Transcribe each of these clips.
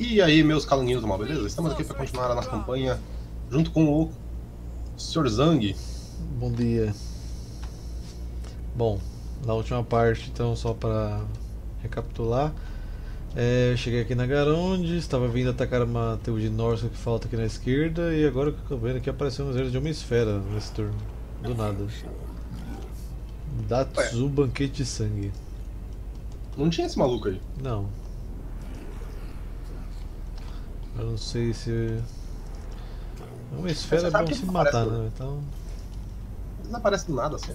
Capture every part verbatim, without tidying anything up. E aí, meus calanguinhos do mal, beleza? Estamos aqui para continuar a nossa campanha junto com o senhor Zhang. Bom dia. Bom, na última parte, então, só para recapitular, é, eu cheguei aqui na Garonde, estava vindo atacar uma tribo de Norsk que falta aqui na esquerda, e agora o que eu estou vendo aqui apareceu um exército de uma esfera nesse turno, do nada. Datsu, Banquete de Sangue. Não tinha esse maluco aí? Não. Eu não sei se... Uma esfera é bom se matar, do... né? Então... Eles não aparecem do nada, assim.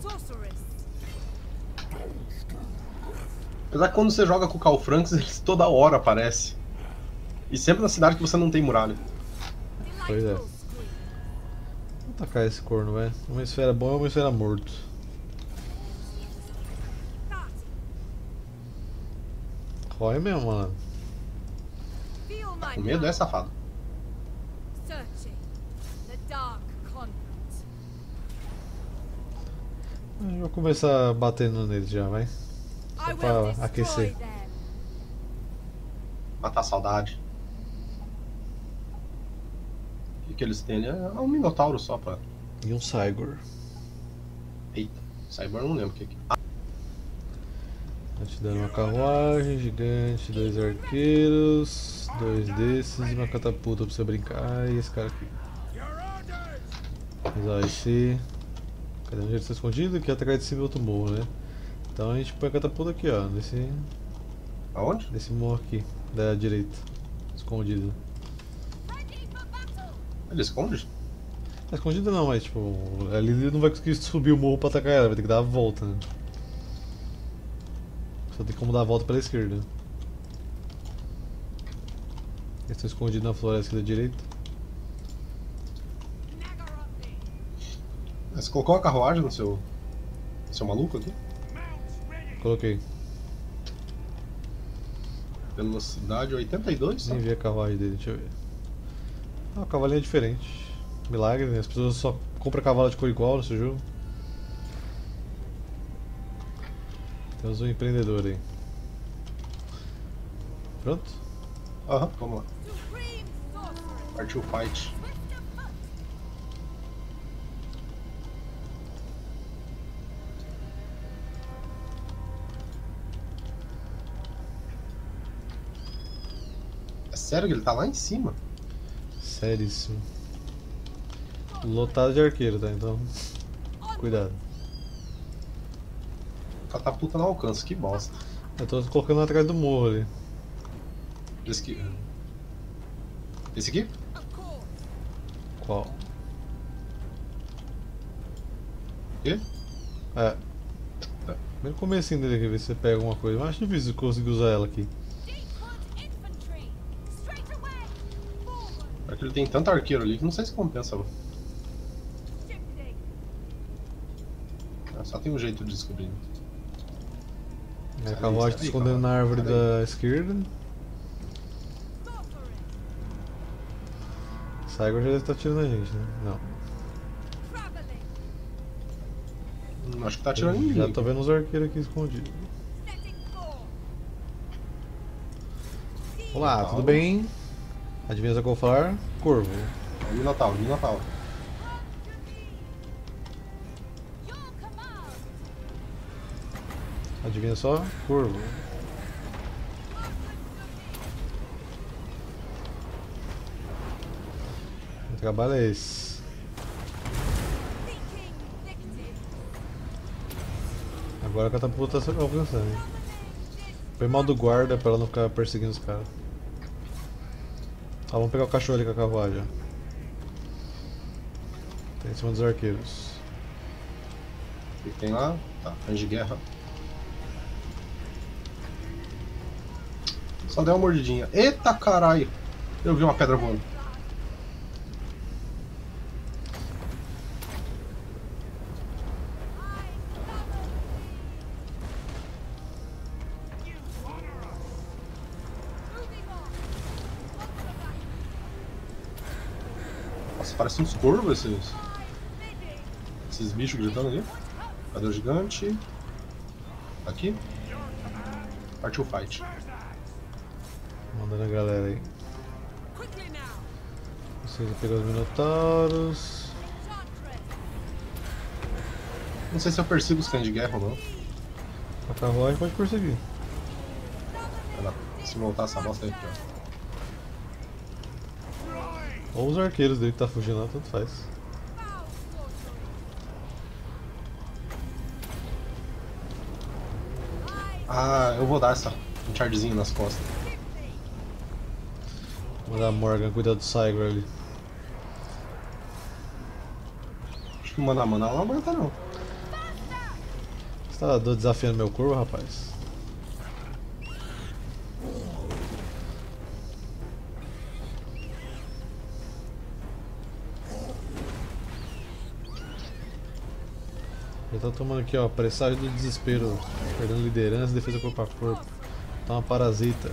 Apesar que quando você joga com o Karl Franks, eles toda hora aparecem. E sempre na cidade que você não tem muralha. Pois é. Vou atacar esse corno, velho. Uma esfera bom é uma esfera morto. Rói mesmo, mano. Tá com medo, é, safado? Eu vou começar batendo neles já, vai. Só pra aquecer. Matar a saudade. O que, que eles têm ali? É um Minotauro só pra... E um Cygor. Eita, Cygor eu não lembro o que que... Ah. Tá te dando uma carruagem gigante, dois arqueiros, dois desses e uma catapulta pra você brincar. E esse cara aqui. Mas ó, esse... Cadê onde ele está escondido? Que atacar de cima e outro morro, né? Então a gente põe a catapulta aqui, ó, nesse... Aonde? Nesse morro aqui, da direita, escondido. Ele esconde? É escondido não, mas tipo, ele não vai conseguir subir o morro pra atacar ela, vai ter que dar a volta, né? Só tem como dar a volta pra esquerda. Eles estão escondidos na floresta da direita. Você colocou uma carruagem no seu... seu maluco aqui? Coloquei. Velocidade oitenta e dois? Nem vi a carruagem dele, deixa eu ver. Ah, o cavalinho é diferente. Milagre, né? As pessoas só compram cavalo de cor igual nesse jogo. Temos um empreendedor aí. Pronto? Aham, vamos lá. Partiu o fight. Sério que ele tá lá em cima? Seríssimo. Lotado de arqueiro, tá? Então, cuidado. Catapulta não alcança, que bosta. Eu tô colocando atrás do morro ali. Esse aqui? Esse aqui? Qual? Que? É. Tá. Primeiro comecinho dele aqui, ver se você pega alguma coisa. Mas acho difícil conseguir usar ela aqui. Ele tem tanto arqueiro ali que não sei se compensa. Ah, só tem um jeito de descobrir. Minha carruagem tá escondendo na árvore da esquerda. Cygor já deve estar atirando a gente, né? Não. Não acho que tá atirando ninguém. Já tô vendo os arqueiros aqui escondidos. Olá, tudo bem? Adivinha qual falar? Corvo. Minotauro, Minotauro. Adivinha só? Corvo. O trabalho é esse. Agora a catapulta está alcançando. Foi mal do guarda para ela não ficar perseguindo os caras. Ah, vamos pegar o cachorro ali com a carruagem. Tem em cima dos arqueiros. O que tem lá? Tá, range de guerra. Só deu uma mordidinha. Eita caralho! Eu vi uma pedra voando. Parece uns corvos esses, esses bichos gritando ali. Cadê o gigante? Aqui. Partiu o fight. Mandando a galera aí. Preciso pegar os Minotauros. Não sei se eu persigo os cães de guerra ou não. A carruagem pode perseguir. Ela, se montar essa bosta aí, pior. Ou os arqueiros dele que tá fugindo lá, tanto faz. Ah, eu vou dar essa, um chargezinho nas costas. Vou mandar a Morgan cuidar do Cygor ali. Acho que o Mana Mana não aguenta não. Você tá desafiando meu corvo, rapaz? Tá tomando aqui, ó, presságio do desespero, perdendo liderança, defesa corpo a corpo. Tá uma parasita.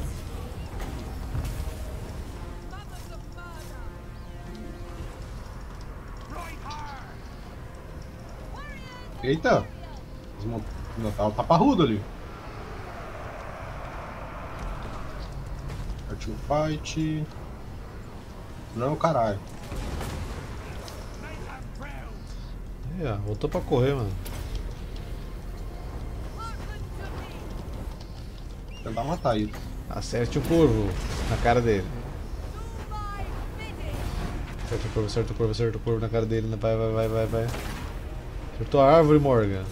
Eita! O Minotauro tá parrudo ali. Partiu fight. Não, caralho. É, voltou pra correr, mano. Tentar matar ele. Acerte o corvo na cara dele. Acerta o corvo, acerta o corvo, acerta o corvo na cara dele. Vai, vai, vai, vai, vai. Acertou a árvore, Morgan.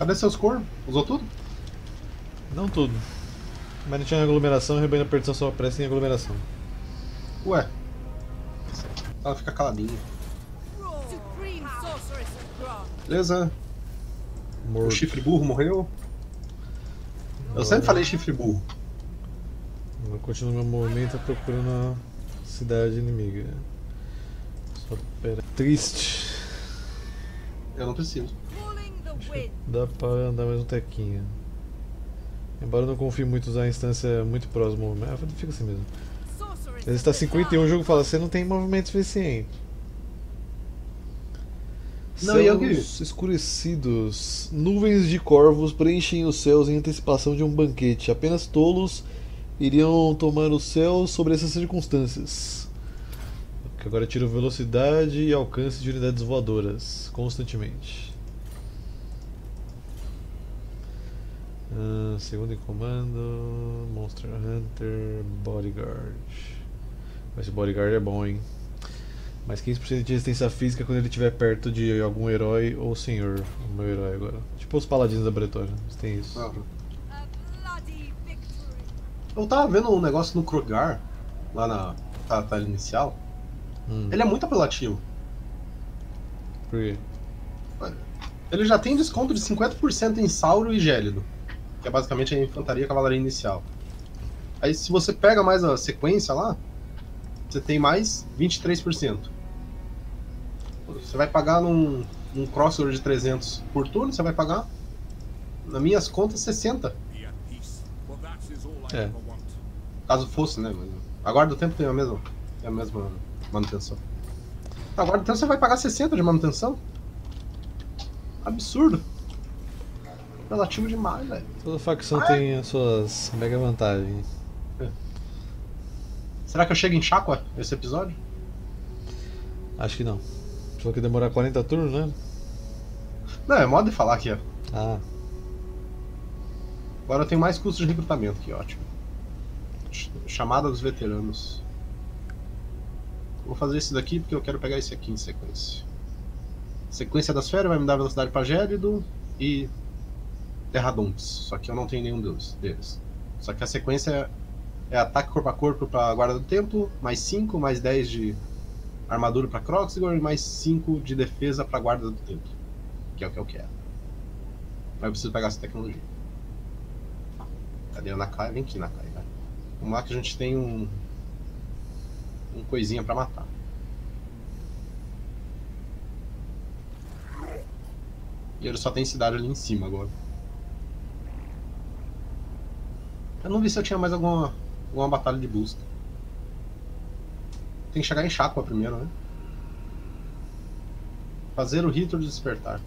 Cadê seus corvos? Usou tudo? Não tudo. Mas não tinha aglomeração, o rebanho da perdição só aparece em aglomeração. Ué. Ela fica caladinha. Beleza. Morto. O chifre burro morreu. Eu Olha. sempre falei chifre burro. Eu continuo meu movimento procurando a cidade inimiga. Só pera... Triste. Eu não preciso. Eu... Dá pra andar mais um tequinho. Embora eu não confie muito em usar a instância muito próxima ao movimento. Ah, fica assim mesmo. Ele está cinquenta e um, o jogo fala, você não tem movimento suficiente. Não, céus escurecidos. Nuvens de corvos preenchem os céus em antecipação de um banquete. Apenas tolos iriam tomar o céu sobre essas circunstâncias. Agora tiro velocidade e alcance de unidades voadoras constantemente. Ah, segundo em comando, Monster Hunter, Bodyguard. Mas esse Bodyguard é bom, hein? Mais quinze por cento de resistência física quando ele estiver perto de algum herói ou senhor. O meu herói agora. Tipo os paladinos da Bretonha, eles têm isso. Ah. Eu tava vendo um negócio no Croxgor, lá na batalha inicial. Hum. Ele é muito apelativo. Por quê? Ele já tem desconto de cinquenta por cento em Sauro e Gélido, que é basicamente a infantaria e a cavalaria inicial. Aí se você pega mais a sequência lá, você tem mais vinte e três por cento. Você vai pagar num, num Croxgor de trezentos por turno, você vai pagar, nas minhas contas, sessenta. É. Caso fosse, né? A Guarda do Tempo tem a mesma, tem a mesma manutenção. A Guarda do Tempo você vai pagar sessenta de manutenção? Absurdo. Relativo demais, velho. Toda facção ah, tem é. as suas mega vantagens. É. Será que eu chego em Chacoa nesse episódio? Acho que não. Só que demorar quarenta turnos, né? Não, é modo de falar aqui, ó. Ah. Agora eu tenho mais custos de recrutamento, que ótimo. Chamada dos veteranos. Vou fazer esse daqui porque eu quero pegar esse aqui em sequência. Sequência das férias vai me dar velocidade pra Gélido e Terradontes. Só que eu não tenho nenhum deles. Só que a sequência é... É ataque corpo a corpo pra Guarda do Tempo, mais cinco, mais dez de armadura pra Croxgor e mais cinco de defesa pra Guarda do Tempo. Que é o que eu quero. Mas eu preciso pegar essa tecnologia. Cadê a Nakai? Vem aqui, Nakai, cara. Vamos lá que a gente tem um... Um coisinha pra matar. E ele só tem cidade ali em cima agora. Eu não vi se eu tinha mais alguma... Alguma batalha de busca. Tem que chegar em Chacoa primeiro, né? Fazer o rito de despertar.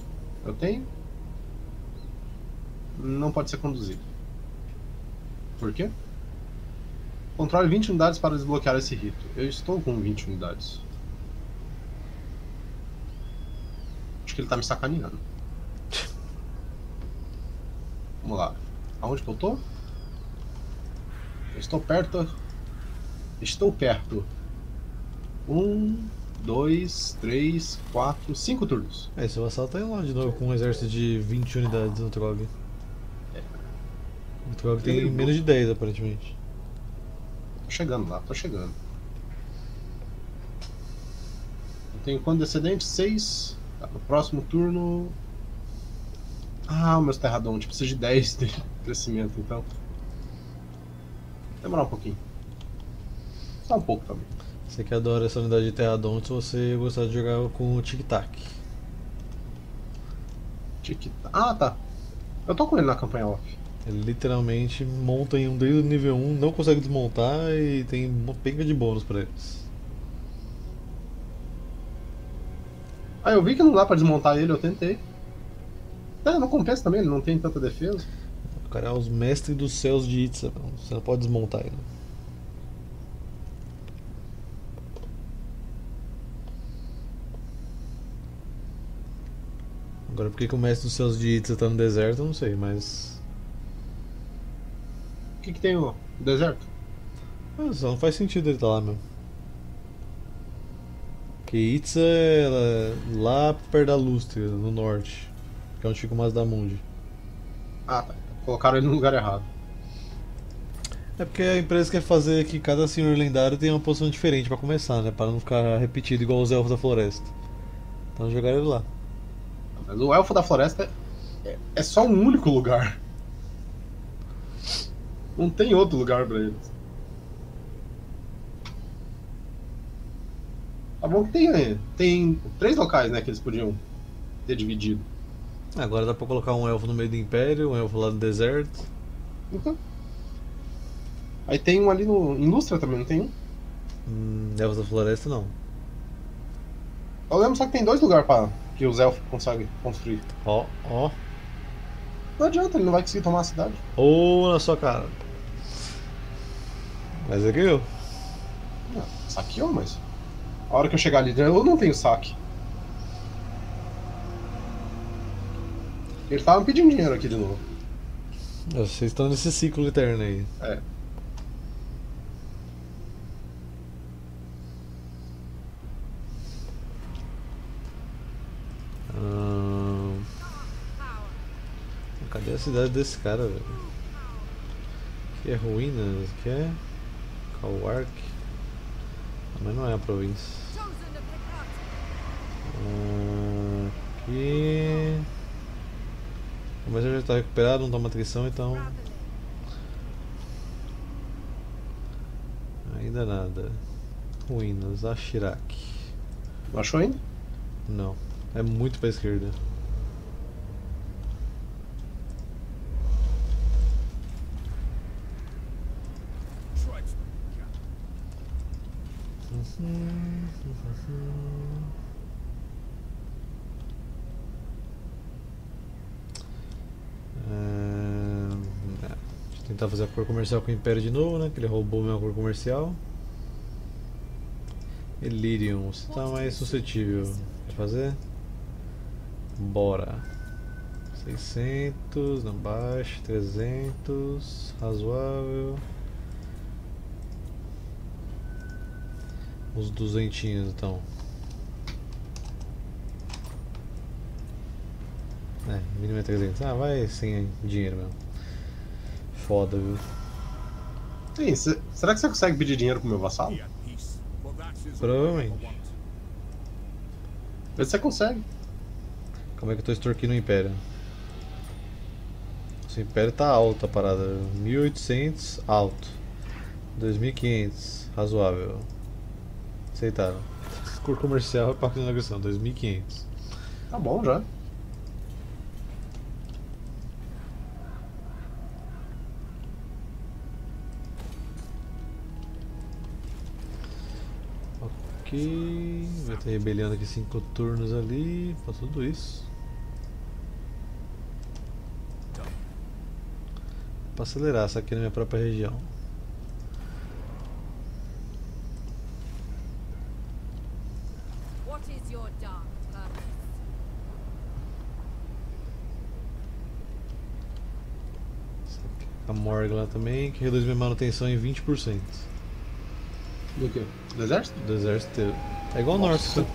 Eu tenho. Não pode ser conduzido. Por quê? Controle vinte unidades para desbloquear esse rito. Eu estou com vinte unidades. Acho que ele tá me sacaneando. Vamos lá. Aonde que eu tô? Eu estou perto. Estou perto. Um, dois, três, quatro, cinco turnos. É, seu vassalo tá indo lá de novo com um exército de vinte unidades no Trog. É. O Trog tem ele menos de dez, aparentemente. Tô chegando lá, tô chegando. Eu tenho quanto descendente? seis. Tá, no próximo turno. Ah, meus Terradontes, precisa de dez de crescimento, então. Vou demorar um pouquinho. Só um pouco também. Você que adora essa unidade de Terradontes, você gostar de jogar com o Tic-Tac. Tic-Tac. Ah, tá. Eu tô com ele na campanha off. Ele literalmente monta em um desde o nível um, não consegue desmontar e tem uma penca de bônus pra eles. Ah, eu vi que não dá pra desmontar ele, eu tentei. É, não compensa também, ele não tem tanta defesa. O cara é os mestres dos céus de Itza, você não pode desmontar ele. Agora, por que, que o mestre dos céus de Itza tá no deserto, eu não sei, mas... O que, que tem o deserto? Mas não faz sentido ele estar tá lá mesmo. Porque Itza é lá perto da Lustre, no norte. Que é onde fica o Mazdamund. Ah, tá. Colocaram ele no lugar errado. É porque a empresa quer fazer que cada senhor lendário tenha uma posição diferente pra começar, né? Pra não ficar repetido igual os Elfos da Floresta. Então jogaram ele lá. Mas o Elfo da Floresta é, é, é só um único lugar. Não tem outro lugar pra eles. Tá bom que tem, tem três locais, né, que eles podiam ter dividido. Agora dá pra colocar um elfo no meio do Império, um elfo lá no deserto. Então. Aí tem um ali no, em Lustra também, não tem um? Hum, elfos da Floresta não. Eu lembro só que tem dois lugares pra, que os elfos conseguem construir. Ó, ó. Não adianta, ele não vai conseguir tomar a cidade. Ou na sua cara. Mas é que eu. Não, saqueou, mas. A hora que eu chegar ali dentro, eu não tenho saque. Ele tava me pedindo dinheiro aqui de novo. Vocês estão nesse ciclo eterno aí. É. Hum... Cadê a cidade desse cara, velho? Aqui é ruínas, aqui é... Calwark. Mas não é a província. Ah, aqui... Mas já está recuperado, não toma atrição, então... Ainda nada. Ruínas, Ashirak. Não achou ainda? Não. É muito pra esquerda. Ah, deixa eu tentar fazer a cor comercial com o Império de novo, né? Que ele roubou minha cor comercial. Elirium, você tá mais suscetível de fazer? Bora. seiscentos, não baixa, trezentos, razoável. Uns duzentinhos, então. É, mínimo é trezentos. Ah, vai sem dinheiro mesmo. Foda, viu? Sim, cê, será que você consegue pedir dinheiro pro meu vassalo? Provavelmente. Mas você consegue. Como é que eu tô extorquindo o Império? O Império tá alto a parada. mil e oitocentos, alto. dois mil e quinhentos, razoável. Aceitaram. Cor comercial é parte da agressão, dois mil e quinhentos. Tá bom já. Ok. Vai ter rebelião daqui cinco turnos ali. Faz tudo isso. Pra acelerar, essa aqui na minha própria região. What is your dark purpose? A Morgue lá também, que reduz minha manutenção em vinte por cento. Do que? Do exército? Do exército inteiro. É igual o Norsk. Um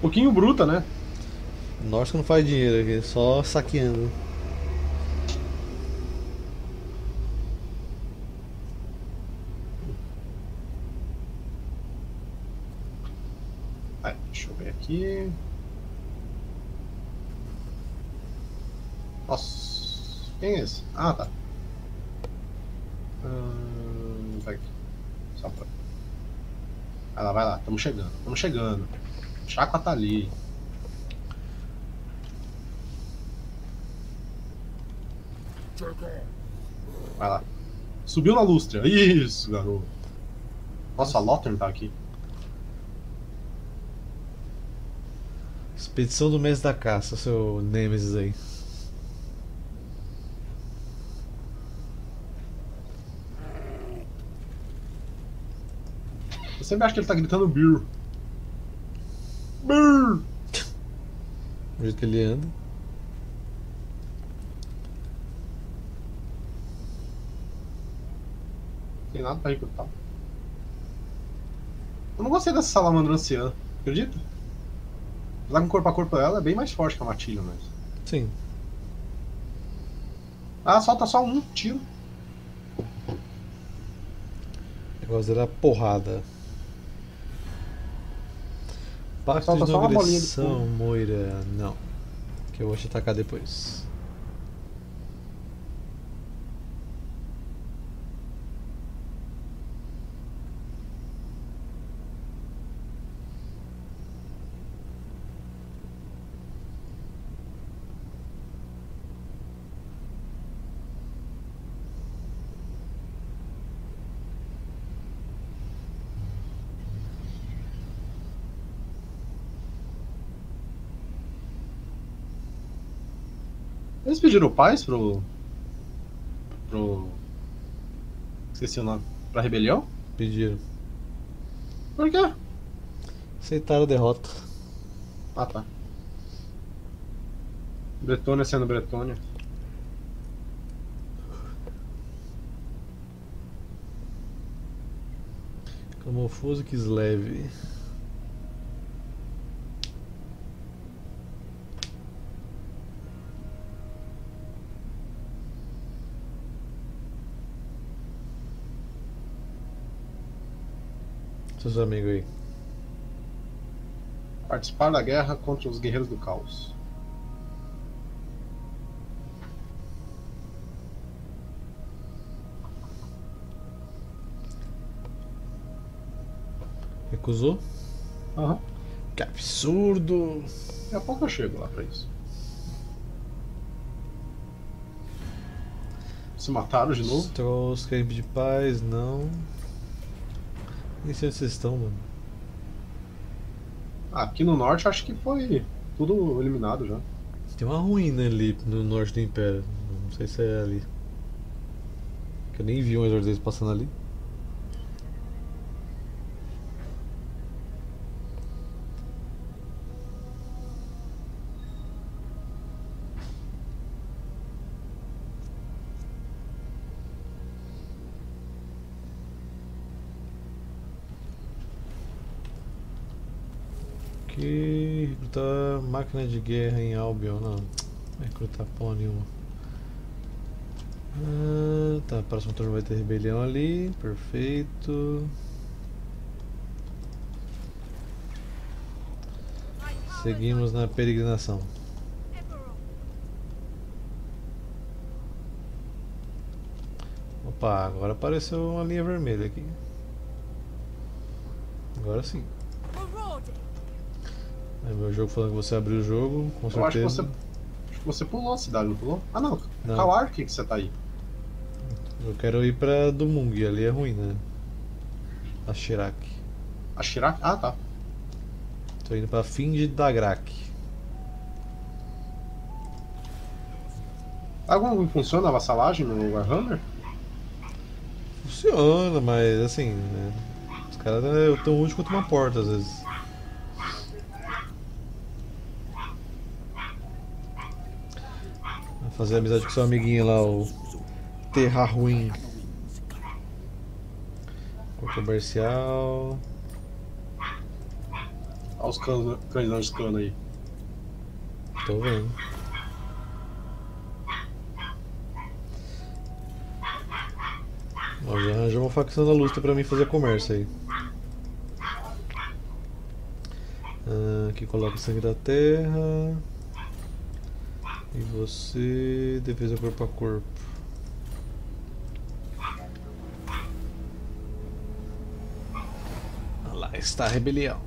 pouquinho bruta, né? Norsk não faz dinheiro aqui, só saqueando. Ah, deixa eu ver aqui. Nossa, quem é esse? Ah, tá. Hum, vai aqui. Só pra... Vai lá, vai lá. Estamos chegando, estamos chegando. Chacoa tá ali. Vai lá. Subiu na Lustria. Isso, garoto. Nossa, a Lothar tá aqui. Expedição do mês da caça, seu Nemesis aí. Eu sempre acho que ele tá gritando Beer. Beer! O jeito que ele anda. Não tem nada pra recrutar. Eu não gostei dessa salamandra anciã, acredita? Lá com corpo a corpo ela é bem mais forte que a matilha, mas. Sim. Ah, solta só um tiro. O negócio era porrada. Pacto de nobrecição, Moira. Não. Que eu vou te atacar depois. Eles pediram paz pro... pro... esqueci o nome... pra rebelião? Pediram. Por quê? Aceitaram a derrota. Ah, tá. Bretonha sendo Bretonha. Camofuso que leve. Seus amigos aí. Participar da guerra contra os guerreiros do caos. Recusou? Aham. Uhum. Que absurdo! Daqui a pouco eu chego lá pra isso. Se mataram de novo? Trolls, camp de paz, não. Nem sei onde vocês estão, mano. Ah, aqui no norte acho que foi tudo eliminado já. Tem uma ruína ali no norte do Império. Não sei se é ali. Que eu nem vi um exército deles passando ali. Recrutar máquina de guerra em Albion, não, não vai recrutar porra nenhuma. Ah, tá, próximo turno vai ter rebelião ali, perfeito. Seguimos na peregrinação. Opa, agora apareceu uma linha vermelha aqui. Agora sim. É meu jogo falando que você abriu o jogo, com certeza. Eu acho que você, acho que você pulou a cidade, não pulou? Ah não, não. Calar, que que você tá aí? Eu quero ir pra Dumung, ali é ruim, né? Ashirak. Ashirak? Ah tá. Tô indo pra Find Dagrak. Algum funciona a vassalagem no Warhammer? Funciona, mas assim, né? Os caras é tão útil quanto uma porta às vezes. Vou fazer amizade com seu amiguinho lá, o Terra Ruim. Comercial. Olha os canhões de cano aí. Tô vendo. Nós já arranjamos uma facção da Lustre pra mim fazer comércio aí. Ah, aqui coloca o sangue da terra. E você. Defesa corpo a corpo. Olha lá, está a rebelião.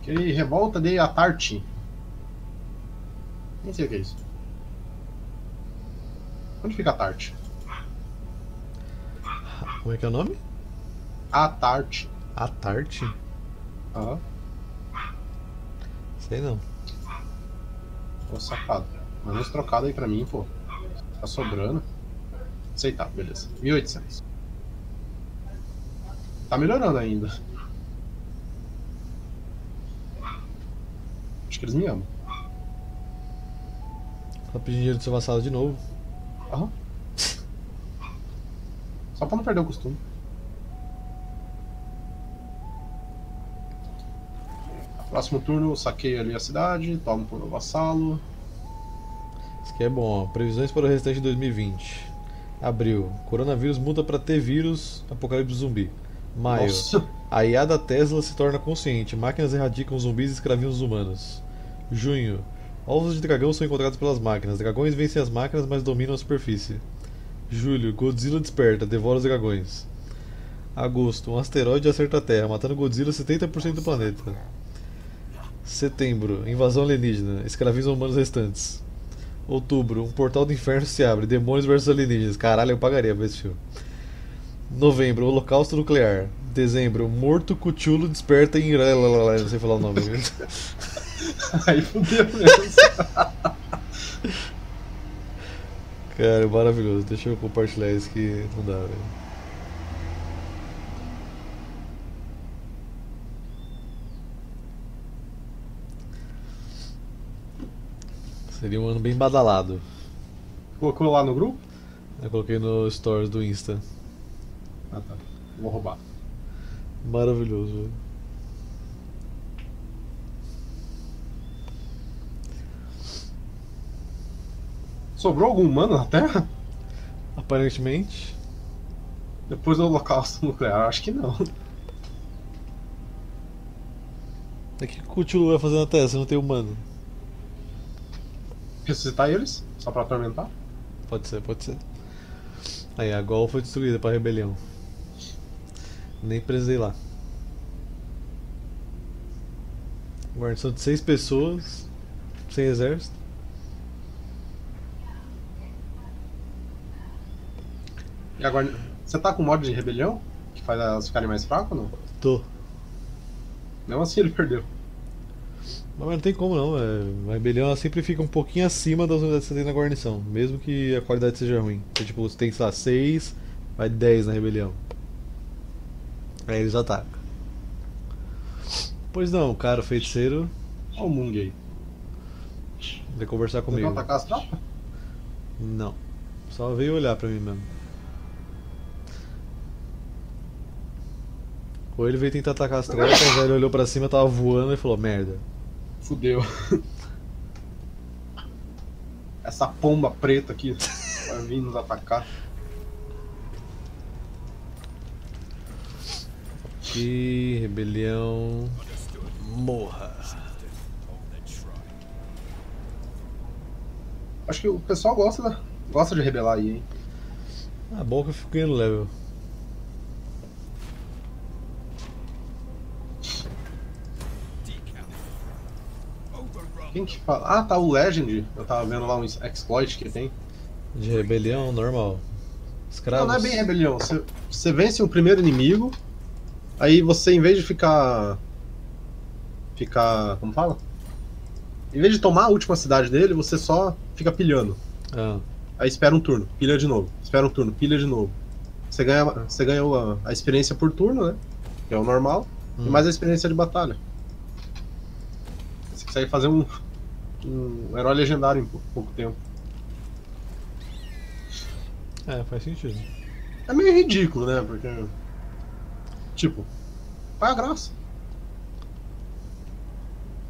Aquele revolta de Atarte. Nem sei o que é isso. Onde fica Atarte? Como é que é o nome? Atarte. Atarte? Aham. Sei não. Pô, sacado. Manda uns trocados aí pra mim, pô. Tá sobrando. Aceitar, beleza. mil e oitocentos. Tá melhorando ainda. Acho que eles me amam. Tá pedindo dinheiro do seu vassalo de novo. Aham. Só pra não perder o costume. Próximo turno eu saqueio ali a cidade, tomo por meu vassalo. Isso aqui é bom, ó. Previsões para o restante de dois mil e vinte. Abril. Coronavírus muda pra T-vírus, apocalipse zumbi. Maio. Nossa. A I A da Tesla se torna consciente. Máquinas erradicam zumbis e escravizam os humanos. Junho. Ovos de dragão são encontrados pelas máquinas. Dragões vencem as máquinas, mas dominam a superfície. Julho. Godzilla desperta. Devora os dragões. Agosto. Um asteroide acerta a Terra, matando Godzilla setenta por cento do planeta. Setembro. Invasão alienígena. Escravizam humanos restantes. Outubro. Um portal do inferno se abre. Demônios versus alienígenas. Caralho, eu pagaria pra esse filme. Novembro. Holocausto nuclear. Dezembro. Morto Cthulhu desperta em... Não sei falar o nome. Aí fudeu mesmo. Cara, maravilhoso. Deixa eu compartilhar isso que não dá, velho. Seria um ano bem badalado. Colocou lá no grupo? Eu coloquei no stories do Insta. Ah tá, vou roubar. Maravilhoso. Sobrou algum humano na Terra? Aparentemente. Depois do holocausto nuclear, acho que não. O que o Cthulhu vai fazer na Terra se não tem humano? Ressuscitar eles? Só pra atormentar? Pode ser, pode ser. Aí, a Gol foi destruída pra rebelião. Nem precisei lá. Guarnição de seis pessoas, sem exército. E agora, você tá com o mod de rebelião? Que faz elas ficarem mais fracas ou não? Tô. Mesmo assim ele perdeu. Mas não tem como não, é... a rebelião ela sempre fica um pouquinho acima das unidades que você tem na guarnição. Mesmo que a qualidade seja ruim. Porque, tipo, você tem, sei lá, seis, vai dez na rebelião. Aí eles atacam. Pois não, cara, o feiticeiro. Olha o Mung aí. Vai conversar comigo. Você não atacar as tropas? Não. Só veio olhar pra mim mesmo. Ou ele veio tentar atacar as tropas, o velho olhou pra cima, tava voando e falou: merda. Fudeu. Essa pomba preta aqui vai vir nos atacar. E rebelião morra. Acho que o pessoal gosta, né? Gosta de rebelar aí, hein? Ah, bom que eu fico ganhando level. Quem que fala? Ah, tá o Legend. Eu tava vendo lá um exploit que tem. De rebelião normal. Escravos. Não, não é bem rebelião. Você, você vence o primeiro inimigo. Aí você, em vez de ficar... Ficar... Como fala? Em vez de tomar a última cidade dele, você só fica pilhando. Ah. Aí espera um turno, pilha de novo. Espera um turno, pilha de novo. Você ganha, você ganha a, a experiência por turno, né? Que é o normal. Hum. E mais a experiência de batalha. Você consegue fazer um, um herói legendário em pouco, pouco tempo. É, faz sentido. É meio ridículo, né? Porque... tipo, qual é a graça?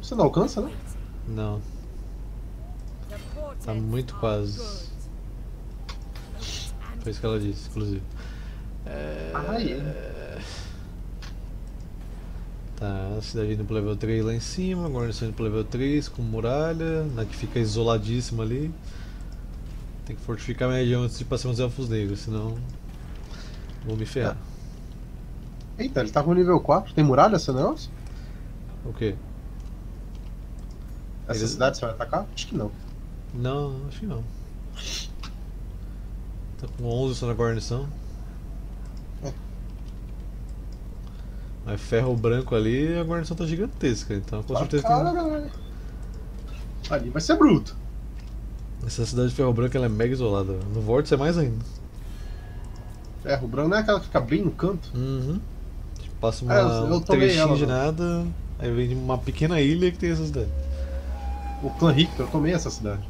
Você não alcança, né? Não. Tá muito quase. Foi isso que ela disse, inclusive. É... Ah, é. Tá, a cidade indo pro level três lá em cima, a guarnição indo pro level três com muralha, na que fica isoladíssima ali. Tem que fortificar a minha região antes de passar uns elfos negros, senão vou me ferrar. É. Eita, ele tá com nível quatro, tem muralha essa negócio? O quê? Essa ele... cidade você vai atacar? Acho que não. Não, acho que não. Tá com onze só na guarnição. É. Mas ferro branco ali e a guarnição tá gigantesca, então com certeza cara, tem... Cara. Ali vai ser bruto. Essa cidade de ferro branco ela é mega isolada. No vórtice é mais ainda. Ferro branco não é aquela que fica bem no canto? Uhum. Passa uma é, eu, eu um trechinho ela, de nada, não. Aí vem de uma pequena ilha que tem essa cidade. O Clã Rictor, eu tomei essa cidade.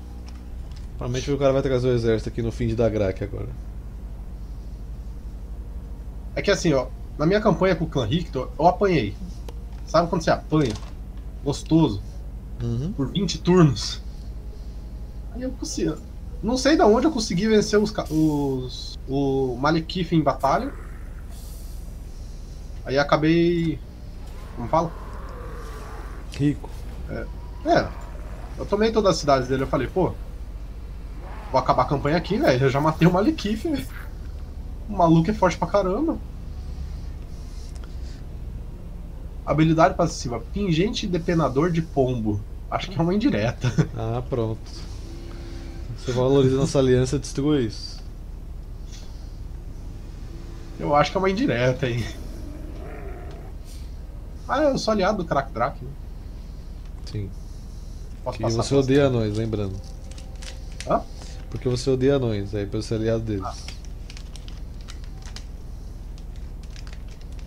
Provavelmente o cara vai trazer o exército aqui no fim de Dagrak agora. É que assim, ó, na minha campanha com o Clã Rictor, eu apanhei. Sabe quando você apanha? Gostoso. Uhum. Por vinte turnos. Aí eu consegui. Não sei de onde eu consegui vencer os, os, o Malekith em batalha. Aí acabei. Como fala? Rico. É. É. Eu tomei todas as cidades dele, eu falei, pô, vou acabar a campanha aqui, velho, eu já matei o Malekith, velho. O maluco é forte pra caramba. Habilidade passiva, pingente depenador de pombo. Acho que é uma indireta. Ah, pronto. Você valoriza nossa aliança e destrui isso. Eu acho que é uma indireta aí. Ah, eu sou aliado do Crack Drac, né? Sim. Porque você odeia anões, lembrando. Hã? Porque você odeia anões, aí pra ser aliado deles. Ah.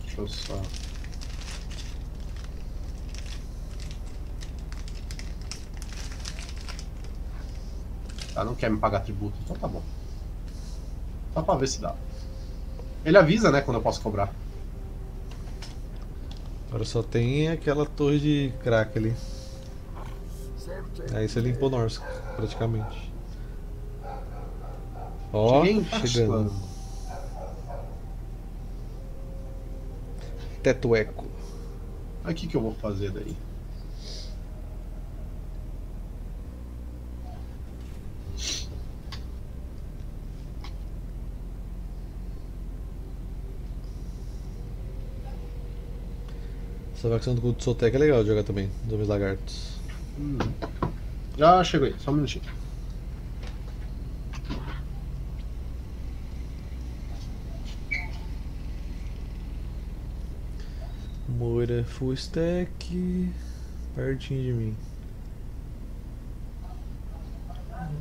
Deixa eu só... Ah, não quer me pagar tributo, então tá bom. Só pra ver se dá. Ele avisa, né, quando eu posso cobrar. Agora só tem aquela torre de crack ali. Aí você limpou Norsk, praticamente. Ó, oh, chegando. Teto eco. Aí o que que eu vou fazer daí? Essa versão do culto Sotec é legal de jogar também, dos homens lagartos. Hum. Já chegou aí, só um minutinho. Moira full stack pertinho de mim.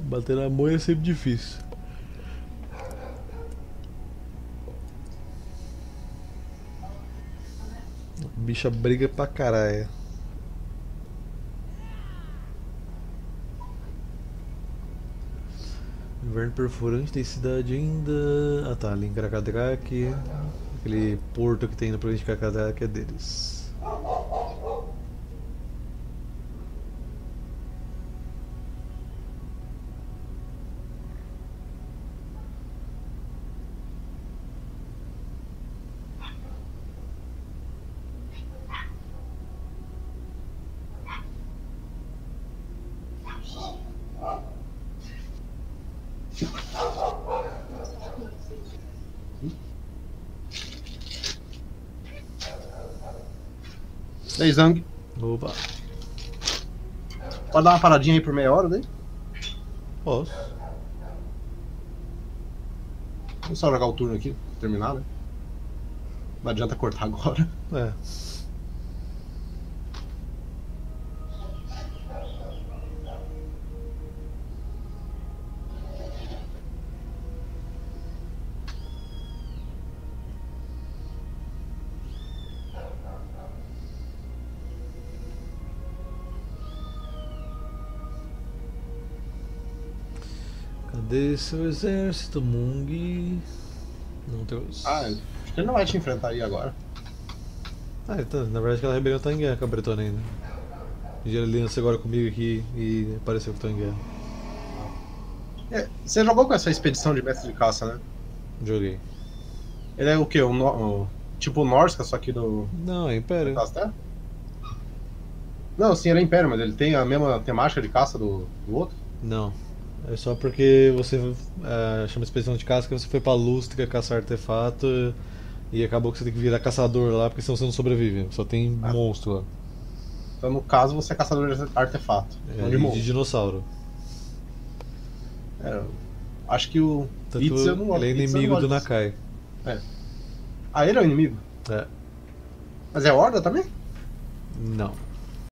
Bater na moira é sempre difícil. A bicha briga pra caralho. Inverno perfurante, tem cidade ainda... Ah tá, ali em Krakadrak. Aquele porto que tem na província de Krakadrak é deles. Ei, Zhang. Opa. Pode dar uma paradinha aí por meia hora daí? Posso. Vou só jogar o turno aqui, terminar, né? Não adianta cortar agora. É. Cadê seu exército, Mung? Não trouxe. Ah, acho que ele não vai te enfrentar aí agora. Ah, então, na verdade aquela rebelião tá em guerra com a Bretonha ainda. Ele aliança agora comigo aqui e apareceu que tá em guerra. É, você jogou com essa expedição de mestre de caça, né? Joguei. Ele é o quê? Um no... um... Tipo o Norsk, só que do... Não, é Império. Não, sim, ele é Império, mas ele tem a mesma temática de caça do, do outro? Não. É só porque você é, chama expedição de caça que você foi pra Lustre caçar artefato e acabou que você tem que virar caçador lá, porque senão você não sobrevive. Só tem ah. monstro lá. Então, no caso, você é caçador de artefato. É, não de, e de dinossauro. É, acho que o Tanto Itza não Ele é inimigo do disso. Nakai. É. Ah, ele é o inimigo? É. Mas é Horda também? Não.